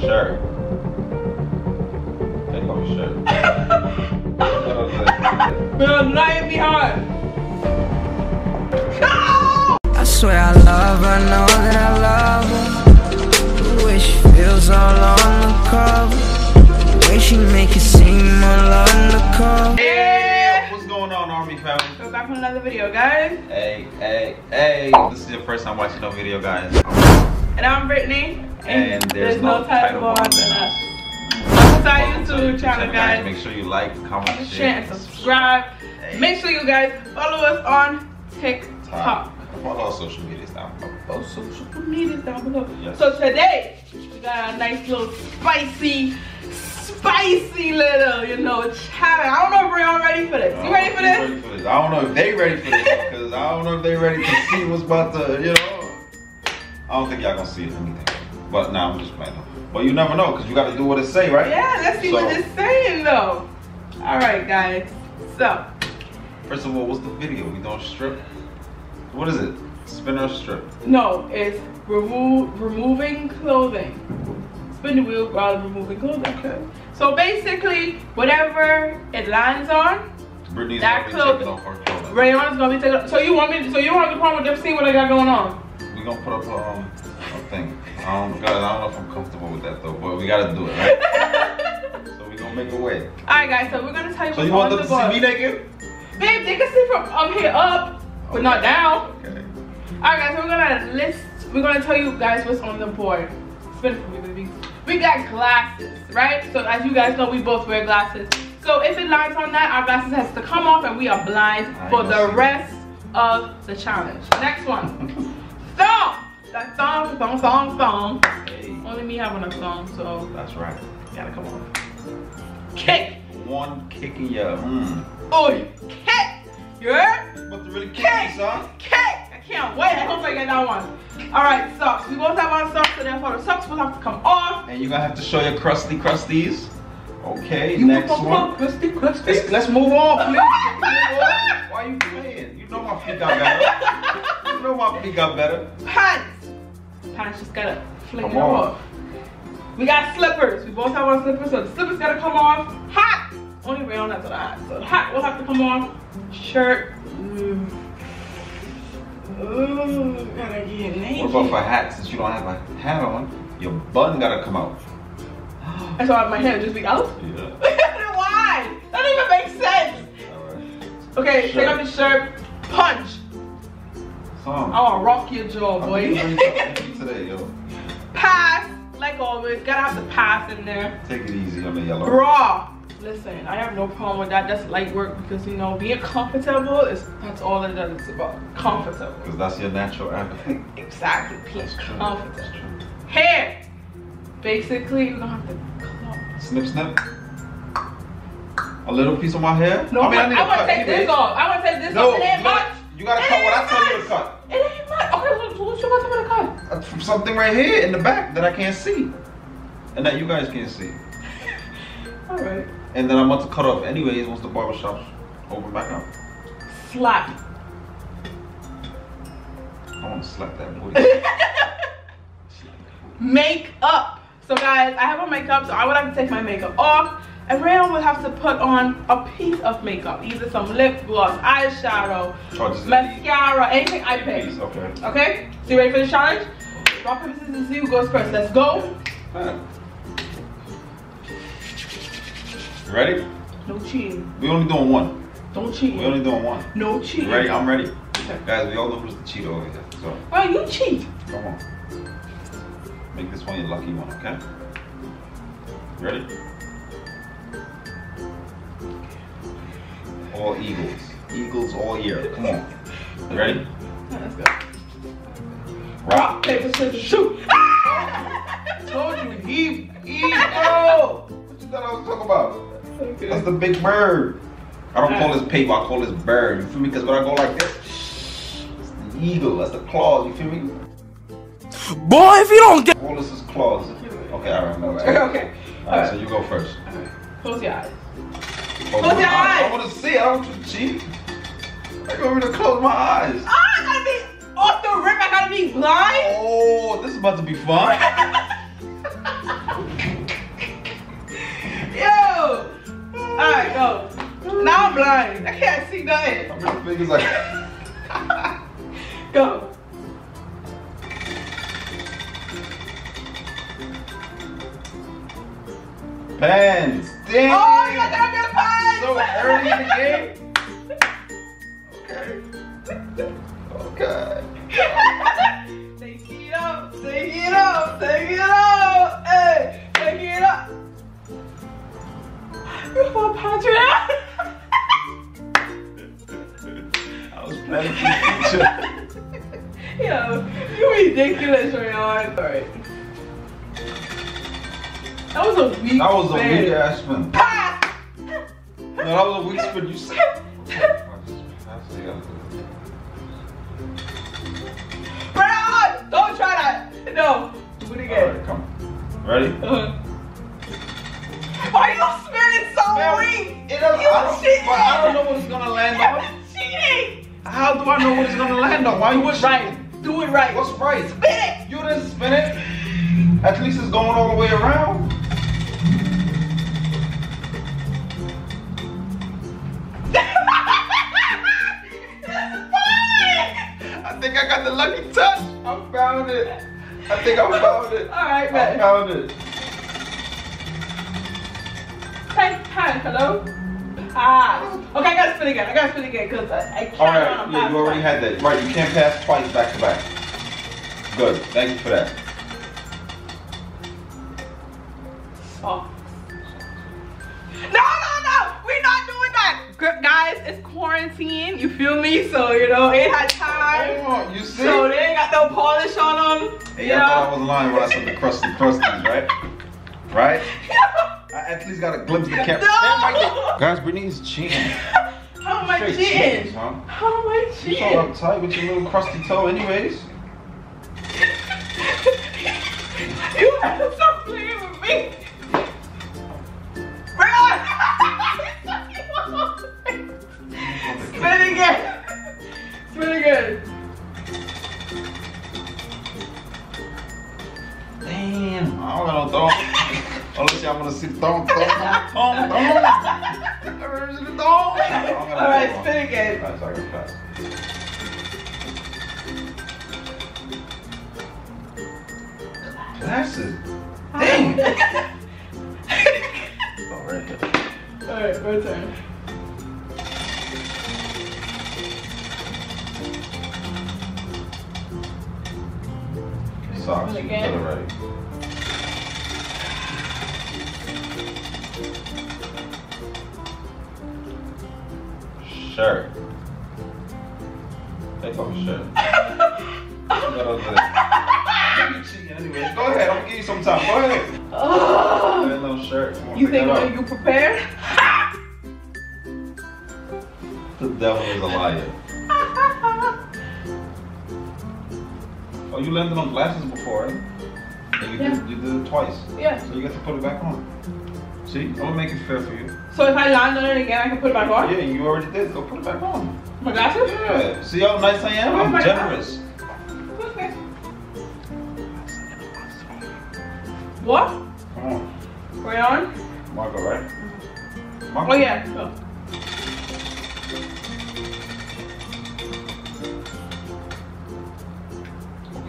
shirt. Take off your shirt. Girl, lying behind. I swear I love her, know that I love her. Wish feels all on the cover. The way she make it seem all on the cover. Welcome back from another video, guys. Hey, this is your first time watching no video, guys. And I'm Brittany. And there's no title more than us. Welcome to our YouTube channel, guys. Make sure you like, comment, share, and subscribe. Hey. Make sure you guys follow us on TikTok. Follow our social medias down below. Yes. So today, we got a nice little spicy little, you know, challenge. I don't know if we're all ready for this. You ready for this? I don't know if they ready for this, because I don't know if they ready to see what's about to, you know. I don't think y'all gonna see it or anything. But nah, I'm just playing. But you never know, because you gotta do what it say, right? Yeah, let's see so, what it's saying though. Alright guys, so. First of all, what's the video? We don't strip? What is it? Spin or strip? No, it's removing clothing. Spin the wheel while removing clothing. Okay. So basically, whatever it lands on, Brittany's that clothing, Rayon's gonna be taking off. So you want me? So you want to come with them? See what I got going on? We gonna put up a thing. Guys, I don't know if I'm comfortable with that though, but we gotta do it, right? So we gonna make a way. All right, guys. So we're gonna tell you. So you want them to see me naked? Babe, they can see from here up, but okay. Not down. Okay. All right, guys. So we're gonna list. We're gonna tell you guys what's on the board. Spin it for me, baby. We got glasses, right? So as you guys know, we both wear glasses. So if it lands on that, our glasses has to come off and we are blind for the rest of the challenge. Next one. Thong! That thong. Hey. Only me having a thong, so. That's right. Gotta come on. Kick! One kick in your Oh, kick! You heard? You're about to really kick me, son. Kick! I can't wait. I hope I get that one. Alright, socks. We both have our socks, so therefore the socks will have to come off. And you're gonna have to show your crusties. Okay, you next one. Crusty. Let's move on, please. Why are you playing? You know my feet got better. Pants. Pants just gotta fling it off. We got slippers. We both have our slippers, so the slippers gotta come off. Hat. Only Rayon has a hat. So the hat will have to come off. Shirt. Ooh, gotta get naked. What about for hats? Since you don't have a hat on, your bun gotta come out. That's why my hair just be out? Yeah. Why? That doesn't even make sense. Right. Okay, take off your shirt. Punch. Song. I wanna rock your jaw, boy. Today, yo. Pass, like always. Gotta have the pass in there. Take it easy on the yellow. Bra. Listen, I have no problem with that. That's light work because, you know, being comfortable is that's all it does. It's about comfortable. Because that's your natural appetite. Exactly. That's true. Comfortable. That's true. Hair. Basically, you're gonna have to clump. Snip. A little piece of my hair. No, I want to take this off. No, it ain't much. You gotta cut what I tell you to cut. It ain't much. Okay, what you gonna tell me to cut? From something right here in the back that I can't see, and that you guys can't see. All right. And then I'm about to cut off anyways once the barbershop's open back up. Slap. I want to slap that booty. Makeup. So guys, I have on makeup, so I would have to take my makeup off. And Rayon would have to put on a piece of makeup. Either some lip gloss, eyeshadow, mascara, anything I pick. Okay. Okay? So you ready for the challenge? Rock, paper, scissors, and see who goes first. Let's go. Ready? No cheating. We only doing one. Don't cheat. We only doing one. No cheating. Ready? I'm ready. Okay. Guys, we all know who's the cheater over here. So. Well, you cheat. Come on. Make this one your lucky one, okay? Ready? All eagles. Eagles all year. Come on. You ready? Let's go. Rock, paper, scissors, shoot! I told you, eagle! What you thought I was talking about? Okay. That's the big bird. I don't call this paper, I call this bird. You feel me? Because when I go like this, it's the eagle, that's the claws. You feel me? Boy, if you don't get. All this is claws. Okay, alright, no, right. Okay. Alright, so you go first. Alright. Close your eyes. Close your eyes! I want to see, I don't want to cheat. I don't want to close my eyes. Oh, I gotta be off the rip, I gotta be blind? Oh, this is about to be fun. eyes. I can't see nothing. My fingers like. Go. Pens. Dang. Oh, you got that pens. So early in the game. Okay. Oh God. Take it up. Take it up. Take it up. Hey. Take it up. You're 4 pounds out. I was planning for the future. Yo, you're ridiculous, Rayon. All right. That was a weak spin. That was a weak ass spin. No, that was a weak spin. You said. Rayon! Don't try that. No. Do it again. All right, come on. Ready? Why are you spinning so weak? I don't know what it's gonna land on. Cheating! How do I know what it's gonna land on? Why you was right? Do it right. What's right? Spin it! You didn't spin it. At least it's going all the way around. I think I got the lucky touch. I found it. I think I found it. Alright, man. I found it. Hello? Okay, I gotta spin again. I gotta spin again because I can't. Alright, yeah, you already had that. Right, you can't pass twice back to back. Good, thank you for that. Oh. No, no, no! We're not doing that! Guys, it's quarantine, you feel me? So, you know, it had time. Oh, you see? So, they ain't got no polish on them. Hey, you know? I thought I was lying when I said the crusties, right? Right? I at least got a glimpse of the camera. No! Guys, Britney is cheating. How am I cheating? Huh? How am I cheating? You're so uptight with your little crusty toe anyways. You have to stop playing with me. Spin again. Spin again. Damn, I don't got no thought. Unless y'all want to see the thong, Alright, spin again. Alright, so I can pass. Glasses. Dang. Alright, my turn. Socks, you got it ready. Shirt. They call me shirt. You cheating anyway. Go ahead, I'm gonna give you some time. Go ahead. Oh. That little shirt. You think you prepared? The devil is a liar. Oh, you landed on glasses before, right? And you did it twice. Yeah. So you got to put it back on. See, I'm gonna make it fair for you. So if I land on it again, I can put it back on? Yeah, you already did. Go put it back on. My glasses? Yeah. See how nice I am? Oh, I'm generous. God. Okay. What? Come on. Rayon? Marco, right? Marco? Oh, yeah. Go.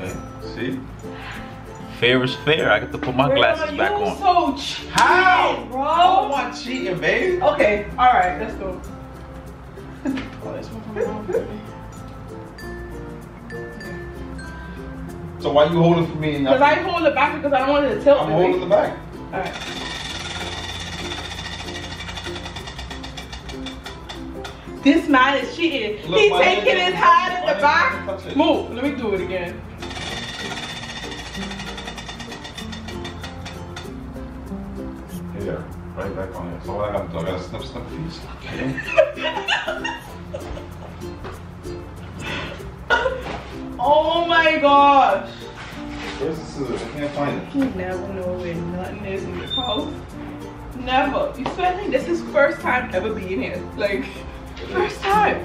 Okay, see? Fair is fair. I get to put my glasses back on. So cheating, how? Bro. I want cheating, baby. Okay. All right. Let's go. So why you holding for me? And because I hold it back because I don't want it to tilt. I'm holding the back. All right. This man is cheating. Look, he's taking his hand in the back. Move. Let me do it again. Right back on it. So I got to do, I gotta snip, snip these. Okay. Oh my gosh! Where's the scissors? I can't find it. You never know where nothing is in this house. Never. You swear like this is first time ever being here. Like, first time.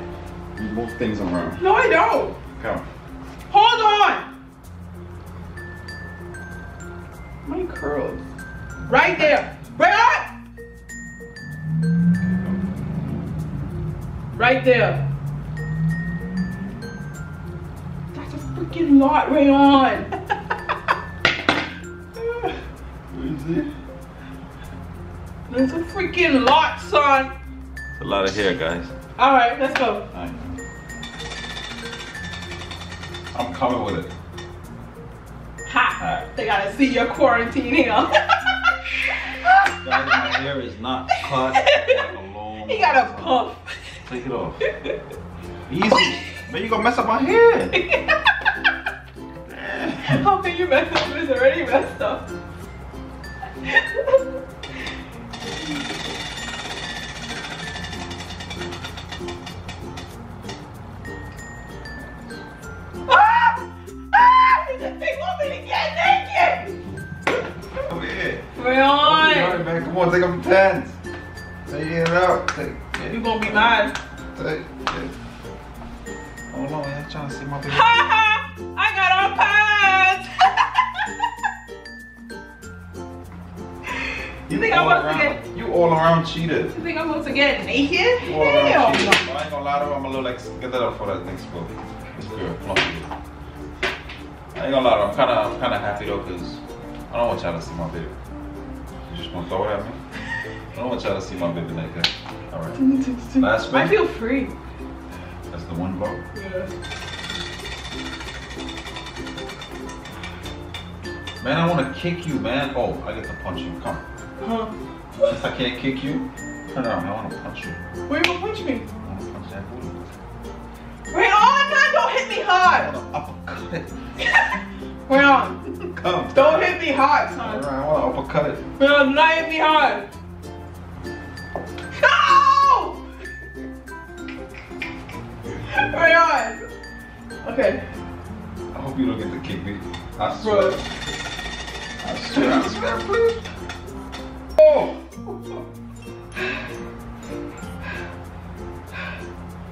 You move things around. No, I don't. Come. Hold on. My curls. Right there. Right on. Right there. That's a freaking lot, Rayon. That's a freaking lot, son. It's a lot of hair, guys. All right, let's go. All right. I'm coming with it. Ha! Right. They gotta see your quarantine hair. Guys, my hair is not cut like a long. He got a pump. Take it off. Easy. Man, you gonna mess up my hair. How can you mess up? It's already messed up. Come on, take them pants. Take it out. You're gonna be mad. Hold on, I'm trying to see my baby. Ha ha! I got on pants! You all around cheated. You think I'm supposed to get naked? Hell no. I ain't gonna lie to you, I'm a little like, get that up for that next book. It's good. I ain't gonna lie to you, I'm kinda happy though, because I don't want y'all to see my baby. Don't throw it at me. I don't want y'all to see my baby like that. All right. Last one. I feel free. That's the one ball. Yeah. Man, I want to kick you, man. Oh, I get to punch you. Come. Huh? Since I can't kick you, turn around. I want to punch you. Where you gonna punch me? I want to punch that booty. Wait on, God, don't hit me hard. I want to uppercut it. Wait on. Come. Don't hit me hard, son. I want to uppercut it. No, do not hit me hard. No! Right on. Okay. I hope you don't get to kick me. I swear. Bro. I swear. I swear, please. Oh!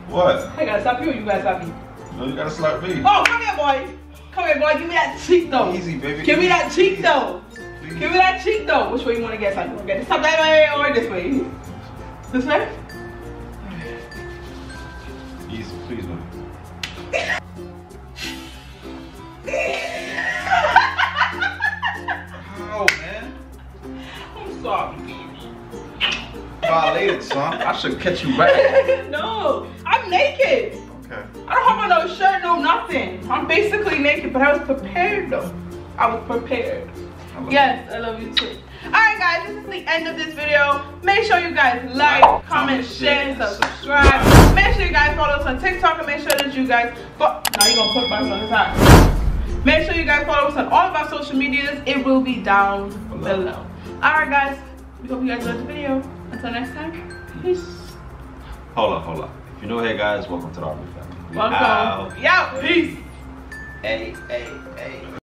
What? I gotta slap you or you gotta slap me? No, you gotta slap me. Oh, come here, boy. Come here, boy. Give me that cheek, though. Easy, baby. Give me that cheek, though. Please. Give me that cheek, though. Which way you want to get? So you want to get this up that way or this way? This way? Easy, please, man. How, man? I'm sorry, baby. Violated, son. I should catch you back. No, I'm naked. I don't have no shirt, no nothing. I'm basically naked, but I was prepared though. I was prepared. Yes, I love you too. Alright guys, this is the end of this video. Make sure you guys like, comment, share, subscribe. Make sure you guys follow us on TikTok and make sure that you guys now you're gonna put my phone aside. Make sure you guys follow us on all of our social medias. It will be down below. Alright guys, we hope you guys enjoyed the video. Until next time, peace. Hold up. If you're new here, guys, welcome to the Army family. Welcome. Yo, peace. Hey.